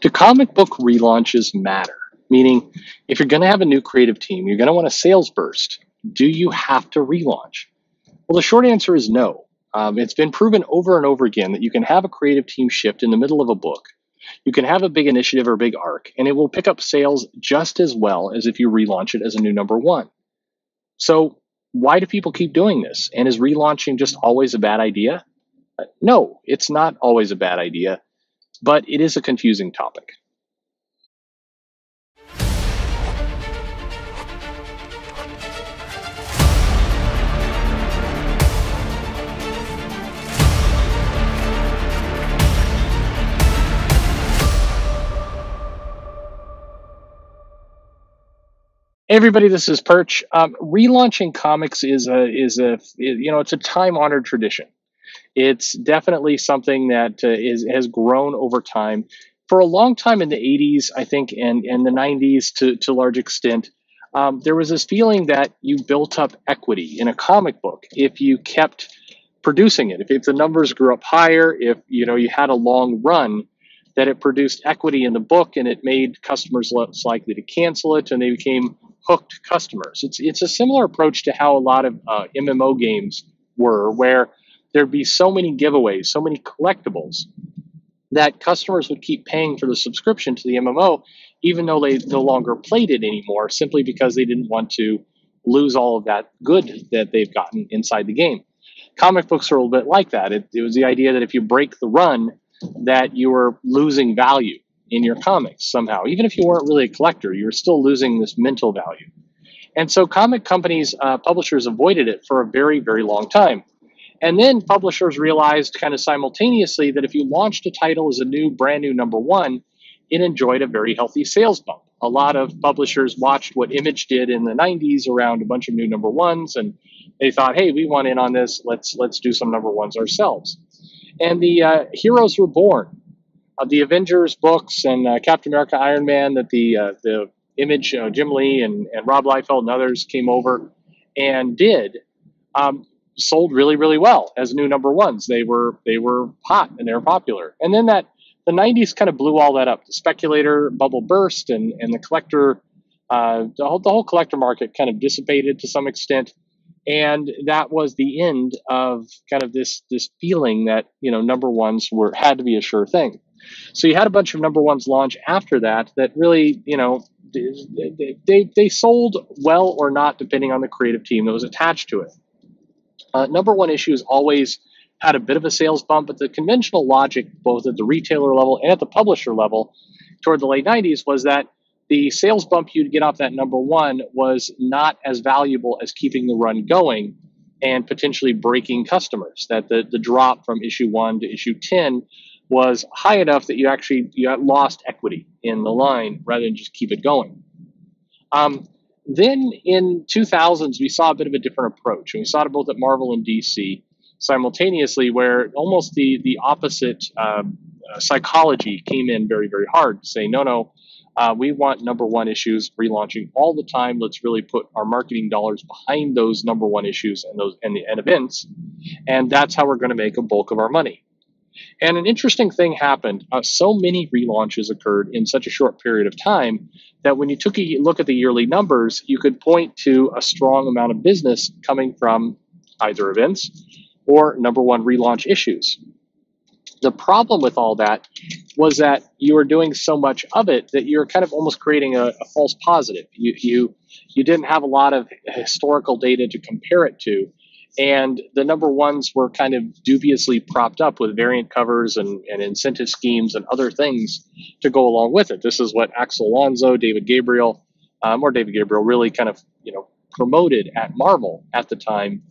Do comic book relaunches matter? Meaning, if you're going to have a new creative team, you're going to want a sales burst. Do you have to relaunch? Well, the short answer is no. It's been proven over and over again that you can have a creative team shift in the middle of a book. You can have a big initiative or big arc, and it will pick up sales just as well as if you relaunch it as a new number one. So why do people keep doing this? And is relaunching just always a bad idea? No, it's not always a bad idea, but it is a confusing topic. Hey everybody, this is Perch. Relaunching comics is a time-honored tradition. It's definitely something that has grown over time. For a long time in the 80s, I think, and the 90s to large extent, there was this feeling that you built up equity in a comic book if you kept producing it. If the numbers grew up higher, if you had a long run, that it produced equity in the book and it made customers less likely to cancel it, and they became hooked customers. It's a similar approach to how a lot of MMO games were, where there'd be so many giveaways, so many collectibles, that customers would keep paying for the subscription to the MMO, even though they no longer played it anymore, simply because they didn't want to lose all of that good that they've gotten inside the game. Comic books are a little bit like that. It was the idea that if you break the run, that you were losing value in your comics somehow. Even if you weren't really a collector, you were still losing this mental value. And so comic companies, publishers avoided it for a very, very long time. And then publishers realized kind of simultaneously that if you launched a title as a brand new number one, it enjoyed a very healthy sales bump. A lot of publishers watched what Image did in the 90s around a bunch of new number ones, and they thought, hey, we want in on this, let's do some number ones ourselves. And the heroes were born. The Avengers books and Captain America, Iron Man, that the Image, Jim Lee and Rob Liefeld and others came over and did, sold really, really well as new number ones. They were hot and they were popular. And then the 90s kind of blew all that up. The speculator bubble burst and the collector, the whole collector market kind of dissipated to some extent. And that was the end of kind of this feeling that, number ones had to be a sure thing. So you had a bunch of number ones launch after that really, they sold well or not, depending on the creative team that was attached to it. Number one issues always had a bit of a sales bump, but the conventional logic, both at the retailer level and at the publisher level toward the late 90s, was that the sales bump you'd get off that number one was not as valuable as keeping the run going and potentially breaking customers, that the drop from issue 1 to issue 10 was high enough that you lost equity in the line rather than just keep it going. Then in 2000s, we saw a bit of a different approach, and we saw it both at Marvel and DC simultaneously, where almost the opposite psychology came in very, very hard to say, no, we want number one issues relaunching all the time. Let's really put our marketing dollars behind those number one issues and events. And that's how we're going to make a bulk of our money. And an interesting thing happened. So many relaunches occurred in such a short period of time that when you took a look at the yearly numbers, you could point to a strong amount of business coming from either events or number one relaunch issues. The problem with all that was that you were doing so much of it that you're kind of almost creating a false positive. You didn't have a lot of historical data to compare it to, and the number ones were kind of dubiously propped up with variant covers and incentive schemes and other things to go along with it. This is what Axel Alonzo, David Gabriel really kind of promoted at Marvel at the time,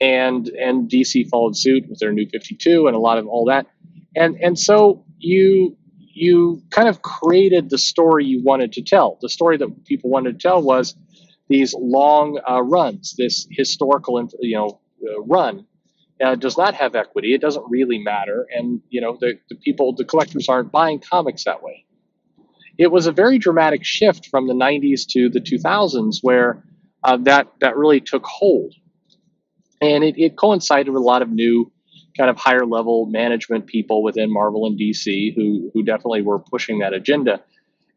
and DC followed suit with their New 52 and a lot of all that. And so you kind of created the story you wanted to tell. The story that people wanted to tell was these long runs, this historical run does not have equity. It doesn't really matter, and the collectors aren't buying comics that way. It was a very dramatic shift from the 90s to the 2000s, where that really took hold, and it coincided with a lot of new kind of higher level management people within Marvel and DC who definitely were pushing that agenda.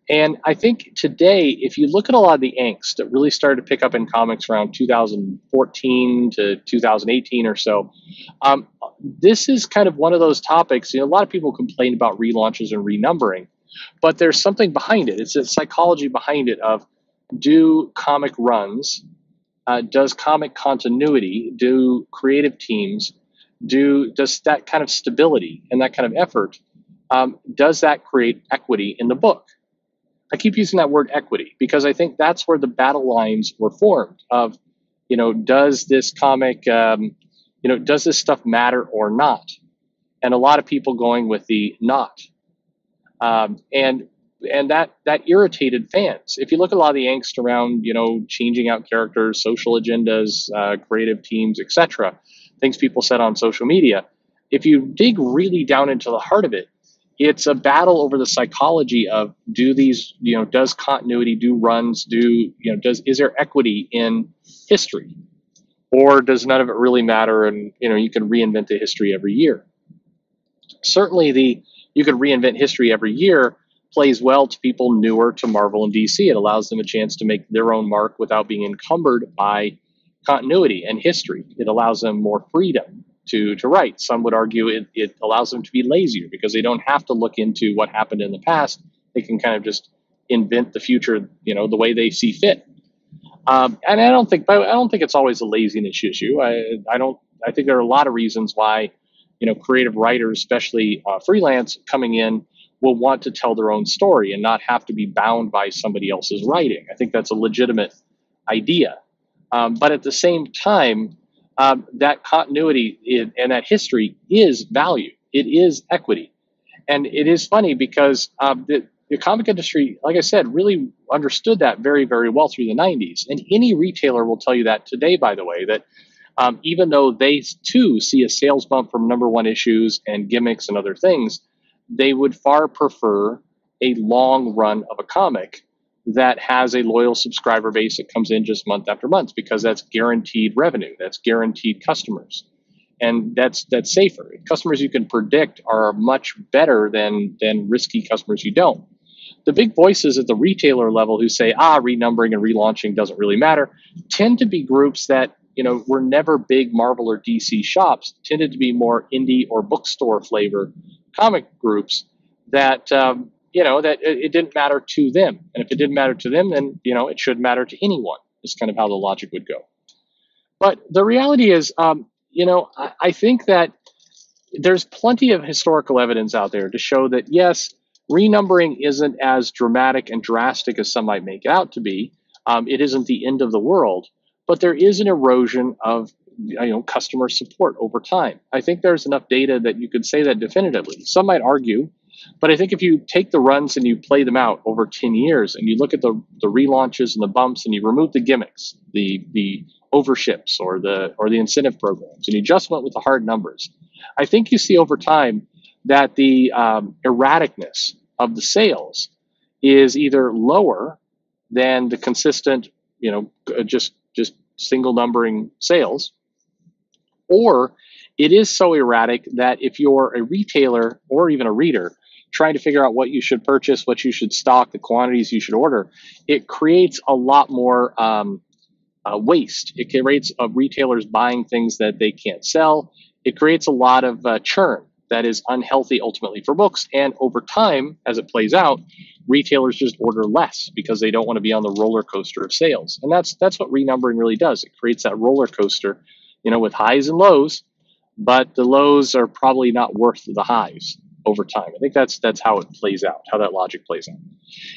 And I think today, if you look at a lot of the angst that really started to pick up in comics around 2014 to 2018 or so, this is kind of one of those topics. You know, a lot of people complain about relaunches and renumbering, but there's something behind it. It's a psychology behind it of, do comic runs, does comic continuity, do creative teams, does that kind of stability and that kind of effort, does that create equity in the book? I keep using that word equity because I think that's where the battle lines were formed of, you know, does this comic, you know, does this stuff matter or not? And a lot of people going with the not. And that irritated fans. If you look at a lot of the angst around, you know, changing out characters, social agendas, creative teams, etc., things people said on social media, if you dig really down into the heart of it, it's a battle over the psychology of, do these, you know, does continuity, do runs, is there equity in history, or does none of it really matter? And, you know, you can reinvent the history every year. Certainly you could reinvent history every year plays well to people newer to Marvel and DC. It allows them a chance to make their own mark without being encumbered by continuity and history. It allows them more freedom to write. Some would argue it allows them to be lazier because they don't have to look into what happened in the past. They can kind of just invent the future, you know, the way they see fit. And I don't think it's always a laziness issue. I think there are a lot of reasons why, you know, creative writers, especially freelance coming in, will want to tell their own story and not have to be bound by somebody else's writing. I think that's a legitimate idea. But at the same time, that continuity and that history is value. It is equity. And it is funny because the comic industry, like I said, really understood that very, very well through the 90s. And any retailer will tell you that today, by the way, that even though they too see a sales bump from #1 issues and gimmicks and other things, they would far prefer a long run of a comic that has a loyal subscriber base that comes in just month after month, because that's guaranteed revenue, that's guaranteed customers, and that's safer. Customers you can predict are much better than risky customers you don't. The big voices at the retailer level who say, renumbering and relaunching doesn't really matter, tend to be groups that, you know, were never big Marvel or DC shops, tended to be more indie or bookstore flavor comic groups that, you know, that it didn't matter to them. And if it didn't matter to them, then, you know, it should matter to anyone, is kind of how the logic would go. But the reality is, you know, I think that there's plenty of historical evidence out there to show that, yes, renumbering isn't as dramatic and drastic as some might make it out to be. It isn't the end of the world, but there is an erosion of, you know, customer support over time. I think there's enough data that you could say that definitively. Some might argue, but I think if you take the runs and you play them out over 10 years and you look at the relaunches and the bumps and you remove the gimmicks, the overships or the incentive programs, and you just went with the hard numbers, I think you see over time that the erraticness of the sales is either lower than the consistent, you know, just single numbering sales, or it is so erratic that if you're a retailer or even a reader trying to figure out what you should purchase, what you should stock, the quantities you should order, it creates a lot more waste. It creates retailers buying things that they can't sell. It creates a lot of churn that is unhealthy ultimately for books. And over time, as it plays out, retailers just order less because they don't want to be on the roller coaster of sales. And that's what renumbering really does. It creates that roller coaster, you know, with highs and lows, but the lows are probably not worth the highs over time. I think that's how it plays out, how that logic plays out.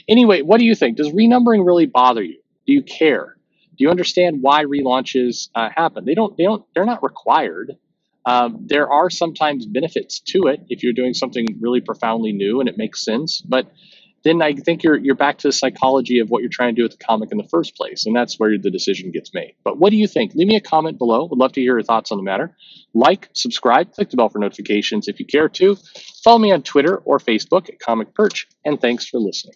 Anyway, what do you think? Does renumbering really bother you? Do you care? Do you understand why relaunches happen? They're not required. There are sometimes benefits to it if you're doing something really profoundly new and it makes sense. But then I think you're back to the psychology of what you're trying to do with the comic in the first place, and that's where the decision gets made. But what do you think? Leave me a comment below. Would love to hear your thoughts on the matter. Like, subscribe, click the bell for notifications if you care to. Follow me on Twitter or Facebook at Comic Perch, and thanks for listening.